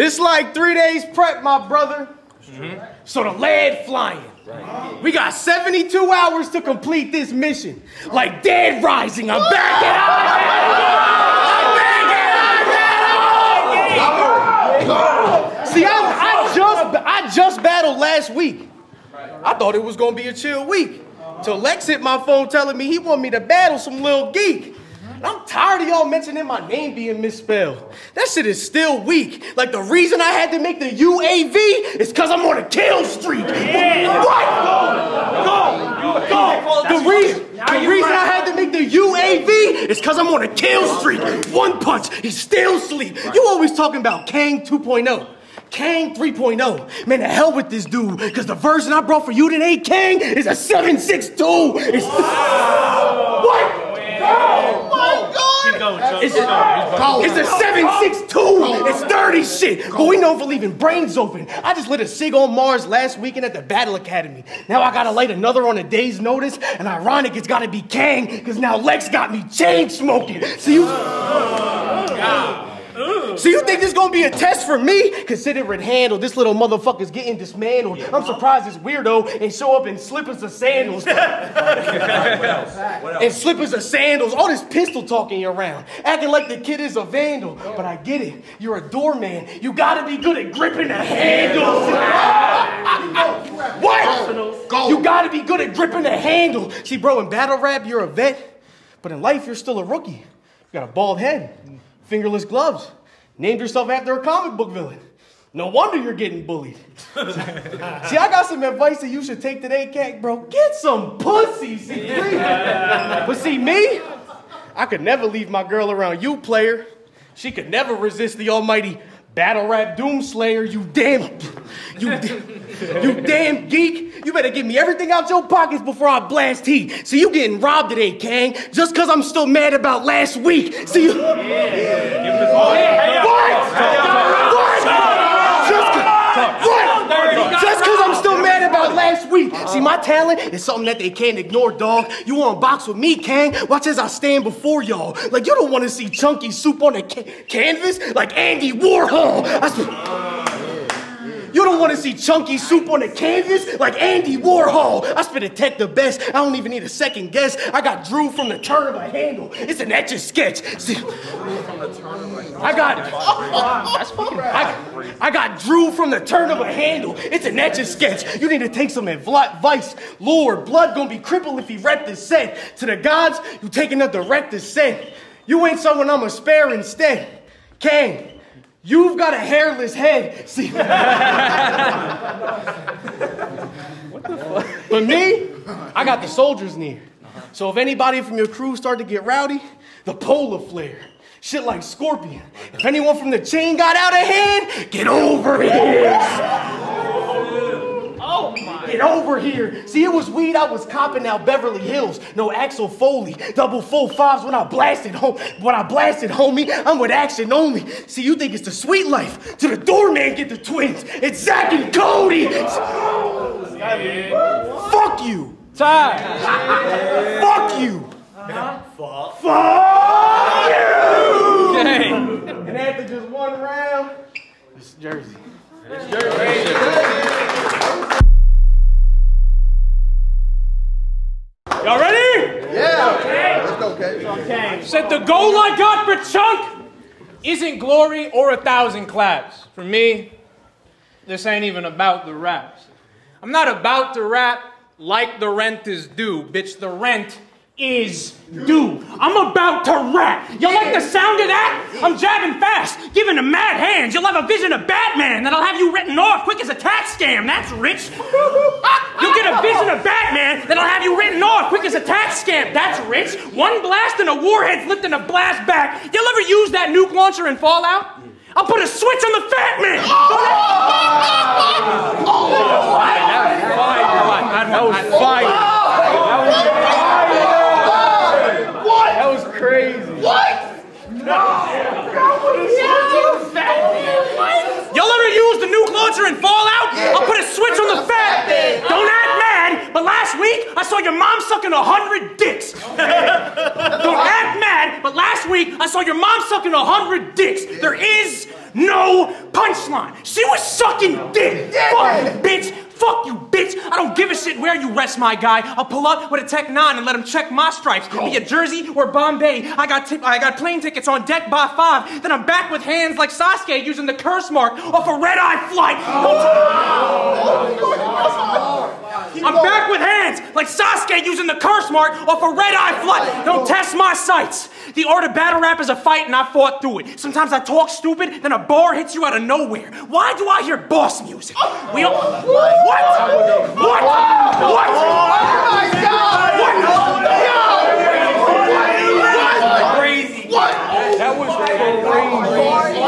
This like 3 days prep, my brother. Mm-hmm. So the lead flying. Right. We got 72 hours to complete this mission. Like Dead Rising, I'm back at I'm back at home! See, I just battled last week. I thought it was gonna be a chill week. Till Lex hit my phone telling me he wanted me to battle some little geek. I'm tired of y'all mentioning my name being misspelled. That shit is still weak. Like the reason I had to make the UAV is cause I'm on a kill streak. Yeah. What? Go. The reason I had to make the UAV is cause I'm on a kill streak. One punch, he's still asleep. You always talking about Kang 2.0. Kang 3.0. Man, the hell with this dude, because the version I brought for you today, Kang, is a 762. Wow. What? Oh my God! Keep going, Joe. It's a 762. It's dirty shit. But we known for leaving brains open. I just lit a cig on Mars last weekend at the Battle Academy. Now I gotta light another on a day's notice. And ironic, it's gotta be Kang, because now Lex got me chain smoking. So you. So you think this gonna be a test for me? Consider it handled. This little motherfucker's getting dismantled. I'm surprised this weirdo ain't show up in slippers or sandals. What else? And slippers or sandals. All this pistol talking around. Acting like the kid is a vandal. But I get it. You're a doorman. You gotta be good at gripping the handles. What? You gotta be good at gripping the handle. See, bro, in battle rap, you're a vet. But in life, you're still a rookie. You got a bald head. Fingerless gloves. Named yourself after a comic book villain. No wonder you're getting bullied. See, I got some advice that you should take today, Kang, bro. Get some pussy, see, yeah. But see, me? I could never leave my girl around you, player. She could never resist the almighty battle rap Doomslayer. You damn geek. You better give me everything out your pockets before I blast heat. See, you getting robbed today, Kang, just because I'm still mad about last week. See, you... Just because I'm still mad about last week. See, my talent is something that they can't ignore, dog. You want to box with me, Kang? Watch as I stand before y'all. Like, you don't want to see chunky soup on the canvas like Andy Warhol. You don't want to see chunky soup on the canvas like Andy Warhol. I spit a tech the best. I don't even need a second guess. I got Drew from the turn of a handle. It's an Etch-a-Sketch. I got Drew from the turn of a handle. It's an Etch-a-Sketch. You need to take some advice. Lord, blood gonna be crippled if he rep this set. To the gods, you taking up the rep this set. You ain't someone I'ma spare instead. Kang. You've got a hairless head. See, what the fuck? But me, I got the soldier's near. So if anybody from your crew start to get rowdy, the polar flare. Shit like Scorpion. If anyone from the chain got out of hand, get over here. Oh my. Get over here. See, it was weed I was copping out Beverly Hills. No Axel Foley. Double full fives when I blasted home. When I blasted, homie, I'm with action only. See, you think it's the sweet life. To the doorman, get the twins. It's Zach and Cody. Fuck you. Ty. Fuck you. Fuck you. And after just one round, it's Jersey. It's Jersey. Y'all ready? Yeah. It's okay. Okay. Said the goal I got for Chunk isn't glory or 1,000 claps. For me, this ain't even about the raps. I'm not about to rap like the rent is due. Bitch, the rent is due. I'm about to rap. Y'all like the sound of that? I'm jabbing fast, giving a mad hands. You'll have a vision of Batman that'll have you written off quick as a cat scam. That's rich. You'll get a vision of Batman that'll have you written off quick as a tax scam. That's rich. One blast and a warhead flipped and a blast back. Y'all ever use that nuke launcher in Fallout? I'll put a switch on the Fat Man. That was fire. That was fire. Crazy. What? No! Y'all ever use the nuke launcher in Fallout? Yeah. I'll put a switch on the Fat Man. Don't act mad, but last week I saw your mom sucking 100 dicks. Okay. Don't act mad, but last week I saw your mom sucking 100 dicks. Yeah. There is no punchline. She was sucking dick. Fuck, bitch. Fuck you, bitch. I don't give a shit where you rest my guy. I'll pull up with a Tech-9 and let him check my stripes. Be it Jersey or Bombay. I got plane tickets on deck by 5. Then I'm back with hands like Sasuke using the curse mark off a red-eye flight. I'm back with hands like Sasuke using the curse mark off a red-eye flight. Don't test my sights. The art of battle rap is a fight and I fought through it. Sometimes I talk stupid, then a bar hits you out of nowhere. Why do I hear boss music? We all... What? What? What? Oh my God! What? Crazy. What? That was crazy.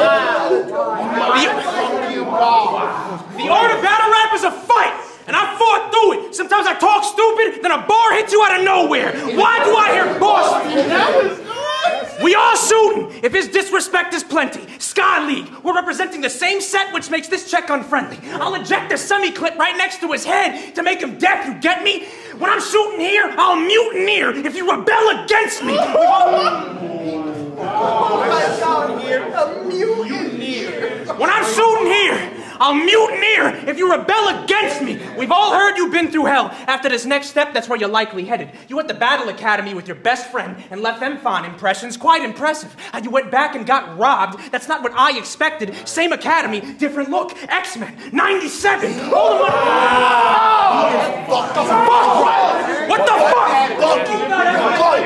Wow. The art of battle rap is a fight. And I fought through it. Sometimes I talk stupid, then a bar hits you out of nowhere. Why do I hear boss? We all shooting. If his disrespect is plenty. Sky League, we're representing the same set, which makes this check unfriendly. I'll eject a semi-clip right next to his head to make him deaf, you get me? When I'm shooting here, I'll mutineer if you rebel against me. Oh my God, a mutineer. When I'm shooting here, I'll mutineer if you rebel against me. We've all heard you've been through hell. After this next step, that's where you're likely headed. You went to Battle Academy with your best friend and left them fond impressions. Quite impressive. How you went back and got robbed. That's not what I expected. Same academy, different look. X-Men 97. Hold on. Fuck. What the fuck? That's how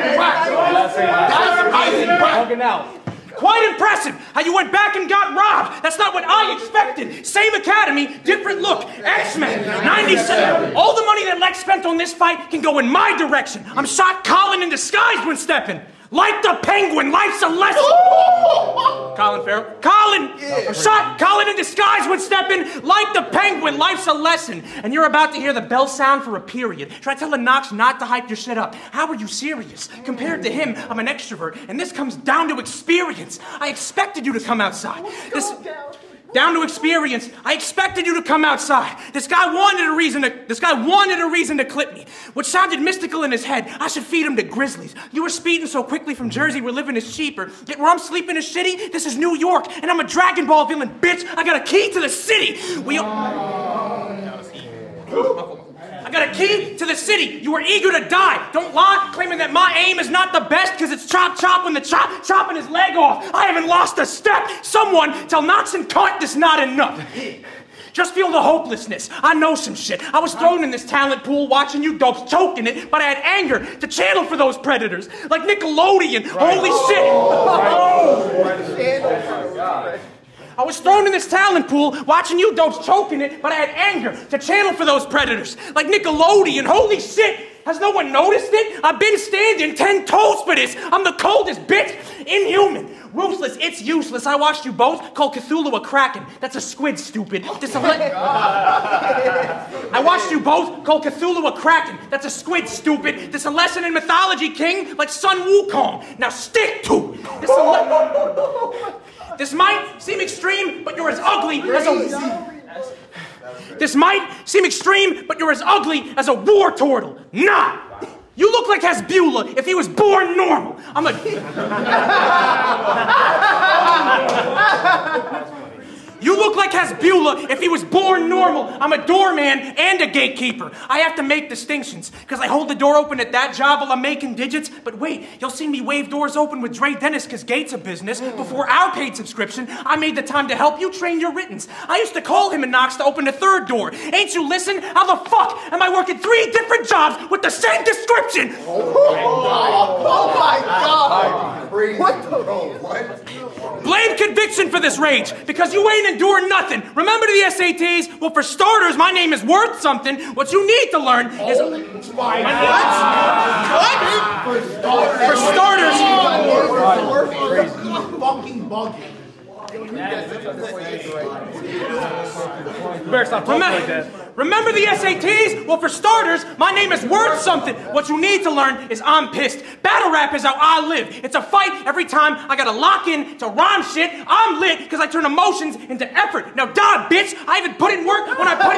you rock. That's how you rock. Quite impressive how you went back and got robbed. That's not what I expected. Same academy, different look. X-Men 97. All the money that Lex spent on this fight can go in my direction. I'm shot Colin in disguise when stepping. Like the penguin, life's a lesson. Colin Farrell. Colin! Yeah. Shot Colin in disguise when stepping. Like the penguin, life's a lesson. And you're about to hear the bell sound for a period. Try telling Knox not to hype your shit up. How are you serious? Compared to him, I'm an extrovert. And this comes down to experience. I expected you to come outside. Down to experience. I expected you to come outside. This guy wanted a reason to clip me, which sounded mystical in his head. I should feed him to grizzlies. You were speeding so quickly from Jersey where living is cheaper. Yet where I'm sleeping is shitty, this is New York, and I'm a Dragon Ball villain, bitch. I got a key to the city. I got a key to the city. You were eager to die. Don't lie, claiming that my aim is not the best because it's chop-chop when the chopping his leg off. I haven't lost a step. Someone tell Knox and Cart this not enough. Just feel the hopelessness. I know some shit. I was thrown in this talent pool watching you dopes choking it, but I had anger to channel for those predators. Like Nickelodeon. Right. Holy shit. Oh. I was thrown in this talent pool, watching you dopes choking it, but I had anger to channel for those predators. Like Nickelodeon, holy shit! Has no one noticed it? I've been standing 10 toes for this. I'm the coldest bitch. Inhuman. Ruthless. It's useless. I watched you both call Cthulhu a Kraken. That's a squid, stupid. I watched you both call Cthulhu a Kraken. That's a squid, stupid. This a lesson in mythology, King, like Sun Wukong. Now stick to it. This might seem extreme, but you're as ugly as a... This might seem extreme, but you're as ugly as a war turtle. Nah! You look like Hasbulla if he was born normal. I'm a... You look like Hasbulla if he was born normal. I'm a doorman and a gatekeeper. I have to make distinctions, because I hold the door open at that job while I'm making digits. But wait, you'll see me wave doors open with Dre Dennis, because Gates a business. Before our paid subscription, I made the time to help you train your writtens. I used to call him and Knox to open the third door. Ain't you listen? How the fuck am I working 3 different jobs with the same description? Oh my God. What the fuck? Blame conviction for this rage, because you ain't endure nothing. Remember the SATs? Well, for starters, my name is worth something. What you need to learn is... What? For starters... Remember the SATs? Well, for starters, my name is worth something. What you need to learn is I'm pissed. Battle rap is how I live. It's a fight every time. I gotta lock in to rhyme shit. I'm lit because I turn emotions into effort. Now die, bitch. I haven't put in work when I put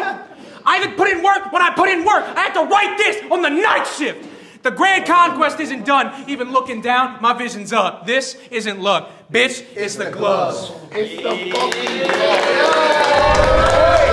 in work. I had to write this on the night shift. The grand conquest isn't done. Even looking down, my vision's up. This isn't luck. Bitch, it's the gloves. It's the fucking gloves.